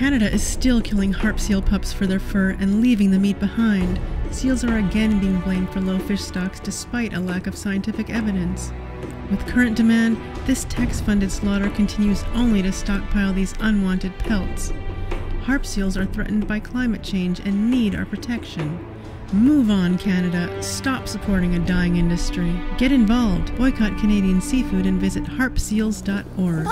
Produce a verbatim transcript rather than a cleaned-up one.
Canada is still killing harp seal pups for their fur and leaving the meat behind. Seals are again being blamed for low fish stocks despite a lack of scientific evidence. With current demand, this tax-funded slaughter continues only to stockpile these unwanted pelts. Harp seals are threatened by climate change and need our protection. Move on, Canada. Stop supporting a dying industry. Get involved. Boycott Canadian seafood and visit harp seals dot org.